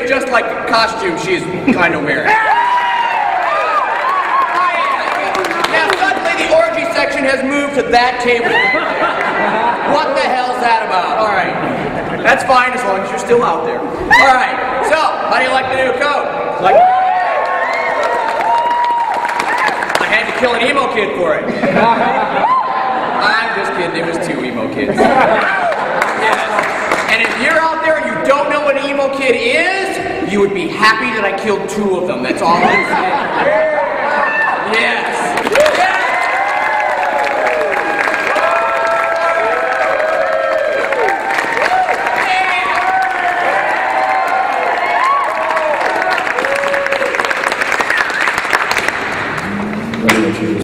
decorated just like the costume she's kind of wearing. Now suddenly the orgy section has moved to that table. What the hell's that about? All right, that's fine as long as you're still out there. All right, so how do you like the new code? Like, I had to kill an emo kid for it. I'm just kidding. It was 2 emo kids. Yes. And if you're out there and you don't know what an emo kid is, you would be happy that I killed 2 of them. That's all I'm saying. Yes.